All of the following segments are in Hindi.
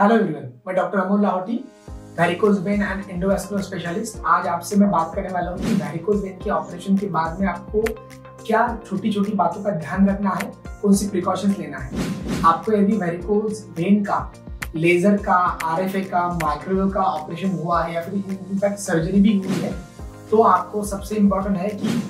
हेलो एवरीवन, मैं doctor Amol Lahoti, varicose vein and endovascular specialist. आज आपसे मैं बात करने वाला हूँ कि वैरिकोज वेन के ऑपरेशन के बाद में आपको क्या छोटी छोटी बातों का ध्यान रखना है, कौन सी प्रिकॉशंस लेना है। आपको यदि वैरिकोज वेन का लेजर का, RFA का, माइक्रोवेव का ऑपरेशन हुआ है या फिर इनफैक्ट सर्जरी भी हुई है, तो आपको सबसे इम्पोर्टेंट है कि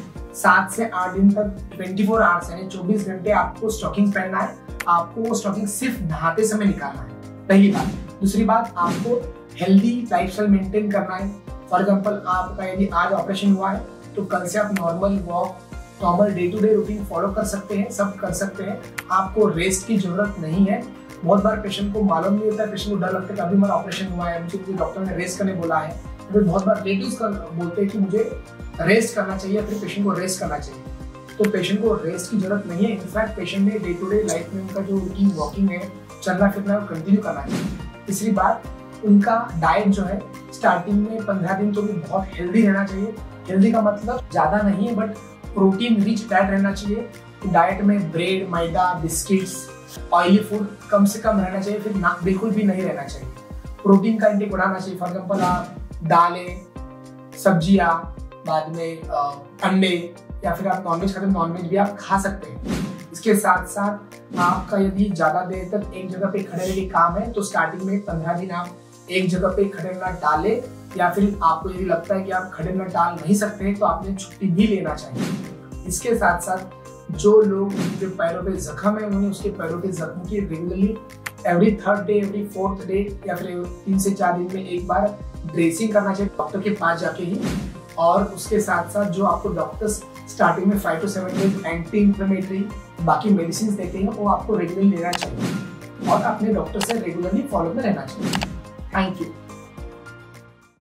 7 से 8 दिन तक 24 आवर्स यानी 24 घंटे आपको स्टॉकिंग पहनना है। आपको वो स्टॉकिंग सिर्फ नहाते समय निकालना है, पहली बात। दूसरी बात, आपको हेल्दी लाइफस्टाइल मेंटेन करना है। फॉर एग्जांपल, आपका यदि आज ऑपरेशन हुआ है तो कल से आप normal walk, normal day to day routine follow कर सकते हैं, सब कर सकते हैं। आपको रेस्ट की जरूरत नहीं है। बहुत बार पेशेंट को मालूम नहीं होता है, पेशेंट को डर लगता है कि अभी मेरा ऑपरेशन हुआ है, मुझे डॉक्टर ने रेस्ट करने बोला है। फिर बहुत बार रिलेटिव्स बोलते हैं कि मुझे रेस्ट करना चाहिए, फिर पेशेंट को रेस्ट करना चाहिए। तो पेशेंट को रेस्ट की जरूरत नहीं है। इनफैक्ट पेशेंट ने डे टू डे लाइफ में उनका जो रूटीन वॉकिंग है, चलना फिरना कंटिन्यू करना चाहिए। तीसरी बात, उनका डाइट जो है स्टार्टिंग में 15 दिन तो भी बहुत हेल्दी रहना चाहिए। हेल्दी का मतलब ज़्यादा नहीं है, बट प्रोटीन रिच डाइट रहना चाहिए। डाइट में ब्रेड, मैदा, बिस्किट्स, ऑयली फूड कम से कम रहना चाहिए, फिर ना बिल्कुल भी नहीं रहना चाहिए। प्रोटीन का इंटेक बढ़ाना चाहिए। फॉर एग्जाम्पल, आप दालें, सब्जियाँ, बाद में अंडे, या फिर आप नॉनवेज खाते हैं, नॉनवेज भी आप खा सकते हैं। इसके साथ साथ आपका यदि ज़्यादा देर तक एक जगह पे खड़े रहने काम है तो स्टार्टिंग में 15 दिन आप एक जगह पे खड़े ना डालें, या फिर आपको यदि लगता है कि आप खड़े ना डाल नहीं सकते तो आपने छुट्टी भी लेना चाहिए। इसके साथ साथ जो लोग उनके पैरों पे जख्म है, उन्हें उसके पैरों के जख्म की regularly every third day, every fourth day या फिर 3 से 4 दिन में एक बार ड्रेसिंग करना चाहिए डॉक्टर के पास जाके ही। और उसके साथ साथ जो आपको डॉक्टर्स स्टार्टिंग में 5 से 7 डेज एंटी इंफ्लेमेटरी बाकी मेडिसिन देते हैं, वो आपको रेगुलरली लेना चाहिए और अपने डॉक्टर से रेगुलरली फॉलो में रहना चाहिए। Thank you.